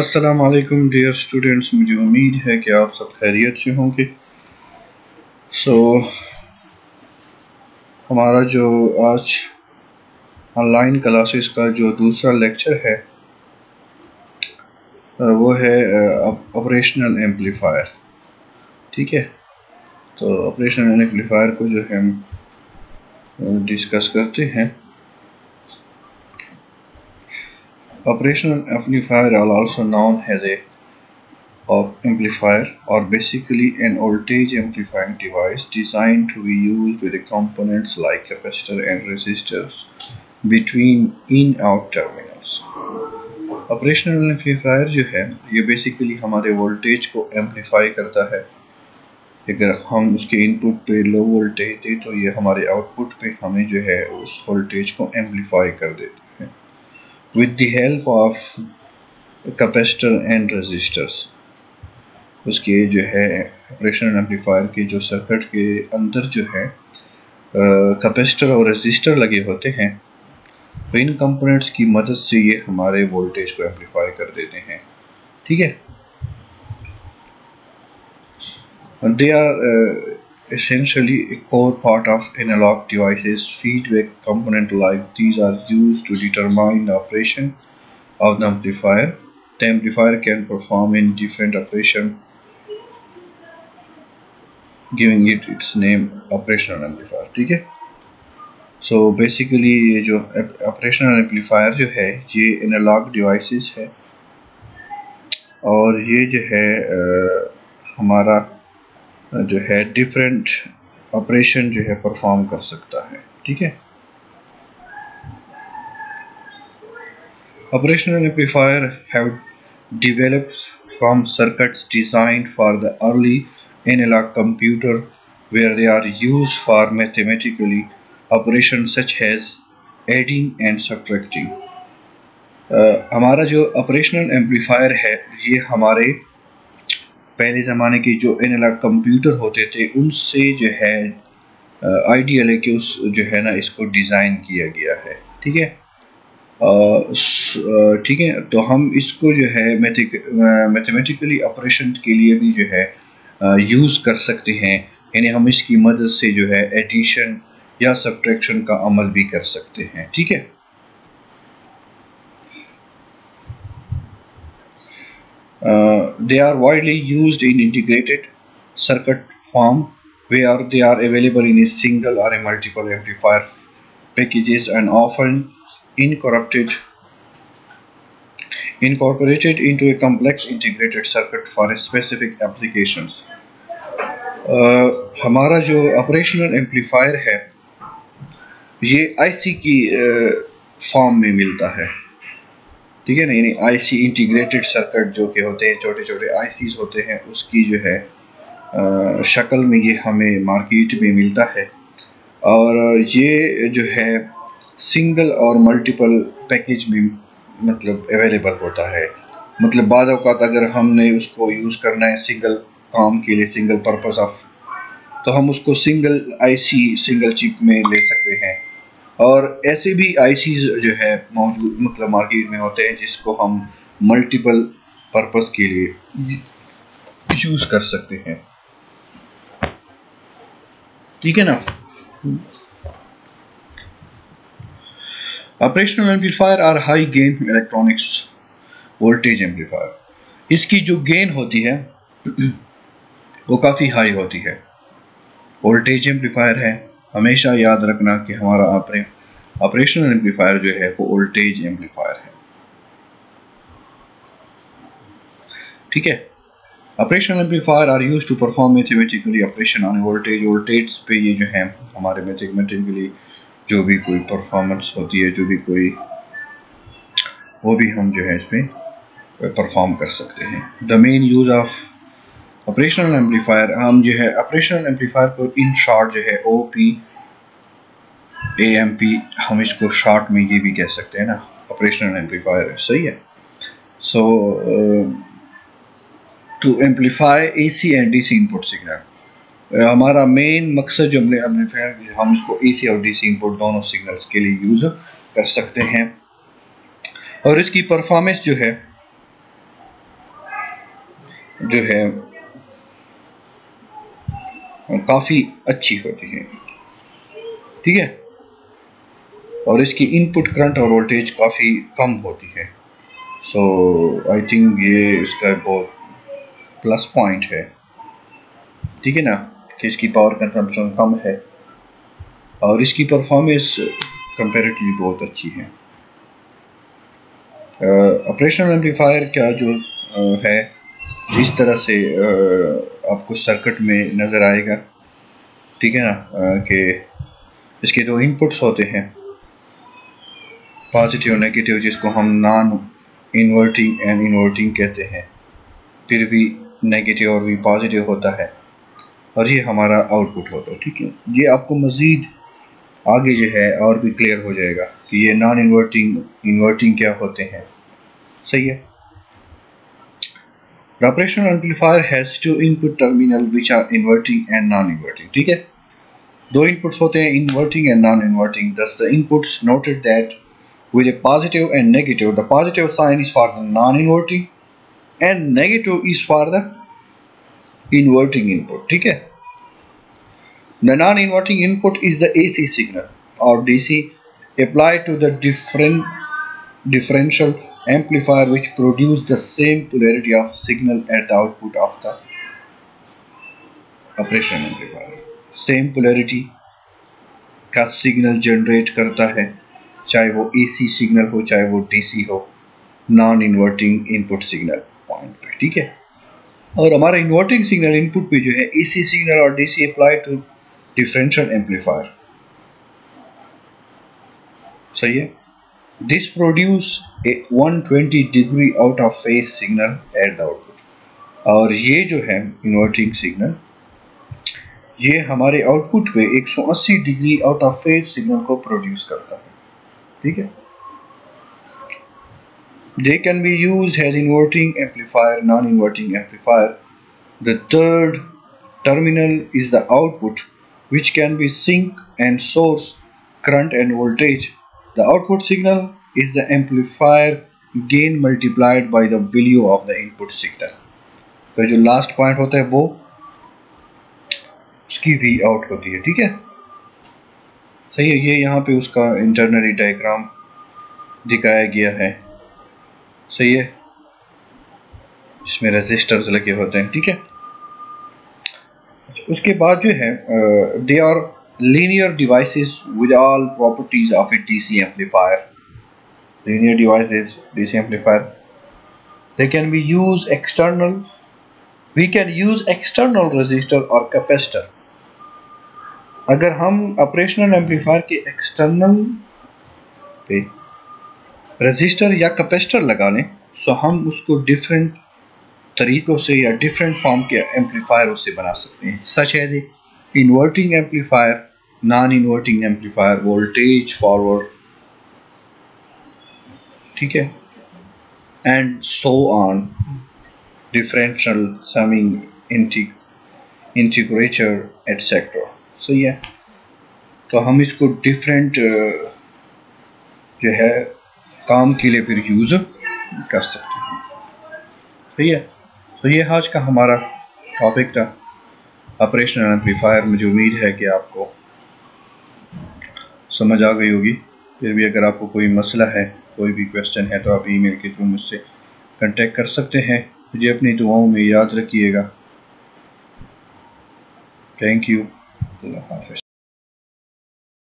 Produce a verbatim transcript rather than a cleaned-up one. अस्सलाम वालेकुम dear students, मुझे उम्मीद है कि आप सब खैरियत से होंगे। सो so, हमारा जो आज ऑनलाइन क्लासेस का जो दूसरा लेक्चर है वो है ऑपरेशनल एम्पलीफायर। ठीक है, तो ऑपरेशनल एम्पलीफायर को जो है हम डिस्कस करते हैं। Operational amplifier are also known as a op amplifier or basically an voltage amplifying device designed to be used with components like capacitor and resistors between in-out terminals. Operational amplifier जो है ये basically हमारे voltage को amplify करता है। अगर हम उसके input पे low voltage दे तो ये हमारे output पे हमें जो है उस voltage को amplify कर देते हैं with the help of capacitor and resistors। उसके जो है ऑपरेशनल एम्पलीफायर के जो सर्किट के अंदर जो है कैपेसिटर और रेजिस्टर लगे होते हैं, तो इन कंपोनेंट्स की मदद से ये हमारे वोल्टेज को एम्पलीफाई कर देते हैं। ठीक है, they are essentially a core part of analog devices. Feedback component like these are used to determine the operation of the amplifier. The amplifier can perform in different operation, giving it its name operational amplifier. ठीक है, so basically ये जो operational amplifier जो है ये analog devices है और ये जो है आ, हमारा जो है डिफरेंट ऑपरेशन जो है परफॉर्म कर सकता है। ठीक है, operational amplifier have developed from circuits designed for the early analogue computer where they are used for mathematically operation such as adding and subtracting. हमारा जो ऑपरेशनल एम्पलीफायर है ये हमारे पहले ज़माने के जो एनालॉग कंप्यूटर होते थे उनसे जो है आइडियल है कि उस जो है ना इसको डिज़ाइन किया गया है। ठीक है, ठीक है, तो हम इसको जो है मैथमेटिकली ऑपरेशन के लिए भी जो है यूज़ कर सकते हैं, यानी हम इसकी मदद से जो है एडिशन या सब्ट्रैक्शन का अमल भी कर सकते हैं। ठीक है, Uh, they are widely used in integrated circuit form where they are available in a single or a multiple amplifier packages and often incorporated incorporated into a complex integrated circuit for specific applications. uh, हमारा जो operational amplifier है ये I C की uh, form में मिलता है। ठीक है ना, यानी आईसी इंटीग्रेटेड सर्किट जो के होते हैं छोटे छोटे आईसीज होते हैं उसकी जो है आ, शक्ल में ये हमें मार्केट में मिलता है और ये जो है सिंगल और मल्टीपल पैकेज में मतलब अवेलेबल होता है। मतलब बाज़ औक़ात अगर हमने उसको यूज़ करना है सिंगल काम के लिए, सिंगल पर्पस ऑफ, तो हम उसको सिंगल आईसी सिंगल चिप में ले सकते हैं और ऐसे भी आईसीज जो है मौजूद मतलब मार्केट में होते हैं जिसको हम मल्टीपल पर्पस के लिए यूज़ कर सकते हैं। ठीक है ना, operational amplifier are high gain electronics voltage amplifier. इसकी जो गेन होती है वो काफ़ी हाई होती है। वोल्टेज एम्पलीफायर है, हमेशा याद रखना कि हमारा ऑपरेशनल एम्पलीफायर जो है वो वोल्टेज एम्पलीफायर है। ठीक है, operational amplifier are used to perform mathematically operation on voltage. Voltage पे ये जो है हमारे मैथमेटिकली जो भी कोई परफॉर्मेंस होती है, जो भी कोई, वो भी हम जो है इसमें परफॉर्म कर सकते हैं। The main use of operational amplifier, हम जो है ऑपरेशनल एम्पलीफायर को इन शॉर्ट जो है O P A M P, हम इसको शॉर्ट में ये भी कह सकते हैं ना, ऑपरेशनल एम्पलीफायर। सही है। So to amplify A C and D C input signal, हमारा मेन मकसद जो हमने एम्पलीफायर, हम इसको ए सी और डी सी इनपुट दोनों सिग्नल्स के लिए यूज कर सकते हैं और इसकी परफॉर्मेंस जो है जो है काफ़ी अच्छी होती है, ठीक है, और इसकी इनपुट करंट और वोल्टेज काफ़ी कम होती है। सो आई थिंक ये इसका बहुत प्लस पॉइंट है, ठीक है ना, कि इसकी पावर कंजम्पशन कम है और इसकी परफॉर्मेंस कंपैरेटिवली बहुत अच्छी है। ऑपरेशनल uh, एम्पलीफायर क्या जो uh, है जिस तरह से uh, आपको सर्किट में नज़र आएगा, ठीक है ना, uh, कि इसके दो इनपुट्स होते हैं, पॉजिटिव और नेगेटिव, जिसको हम नॉन इन्वर्टिंग एंड इन्वर्टिंग कहते हैं, फिर भी नेगेटिव और भी पॉजिटिव होता है और ये हमारा आउटपुट होता है, ठीक है। ये आपको मज़ीद आगे जो है और भी क्लियर हो जाएगा कि ये नॉन इन्वर्टिंग इन्वर्टिंग क्या होते हैं, सही है। Operational amplifier has two input terminal which are inverting and non inverting, ठीक है, दो इनपुट्स होते हैं inverting and non inverting. Thus the inputs noted that with a positive and negative, the positive sign is for the non-inverting and negative is for the inverting input, ठीक है। The non-inverting input is the A C signal or D C applied to the different differential amplifier which produce the same polarity of signal at the output of the operational amplifier, same polarity का signal generate करता है, चाहे वो AC signal हो चाहे वो DC हो, non inverting input signal point पे, ठीक है। और हमारा इन्वर्टिंग सिग्नल इनपुट पे जो है एसी सिग्नल और DC apply to differential amplifier, सही है। दिस प्रोड्यूस ए एक सौ बीस degree out of phase signal at the output, और ये जो है इन्वर्टिंग सिग्नल ये हमारे आउटपुट पे एक सौ अस्सी degree out of phase signal को प्रोड्यूस करता है, ठीक है। They can be used as inverting amplifier, non-inverting amplifier. The third terminal is the output, which can be sink and source, current and voltage. The output signal is the amplifier gain multiplied by the value of the input signal. तो जो last point होता है वो उसकी V out होती है, ठीक है, सही है। ये यहाँ पे उसका इंटरनली डायग्राम दिखाया गया है, सही है, इसमें रेजिस्टर्स लगे होते हैं, ठीक है। उसके बाद जो है they are linear devices with all properties of a DC amplifier, linear devices DC amplifier. They can be use external, we can use external resistor और कैपेसिटर। अगर हम ऑपरेशनल एम्पलीफायर के एक्सटर्नल पे रजिस्टर या कैपेसिटर लगा लें तो हम उसको डिफरेंट तरीक़ों से या डिफरेंट फॉर्म के एम्पलीफायर उससे बना सकते हैं, such as a inverting amplifier, non inverting amplifier, voltage forward, ठीक है, and so on, differential summing, integrator, etcetera, सही है। तो हम इसको डिफरेंट जो है काम के लिए फिर यूज कर सकते हैं, सही है। तो ये आज का हमारा टॉपिक था ऑपरेशनल एम्पलीफायर। मुझे उम्मीद है कि आपको समझ आ गई होगी। फिर भी अगर आपको कोई मसला है, कोई भी क्वेश्चन है, तो आप ईमेल के थ्रू मुझसे कांटेक्ट कर सकते हैं। मुझे अपनी दुआओं में याद रखिएगा। Thank you, Allah Hafiz।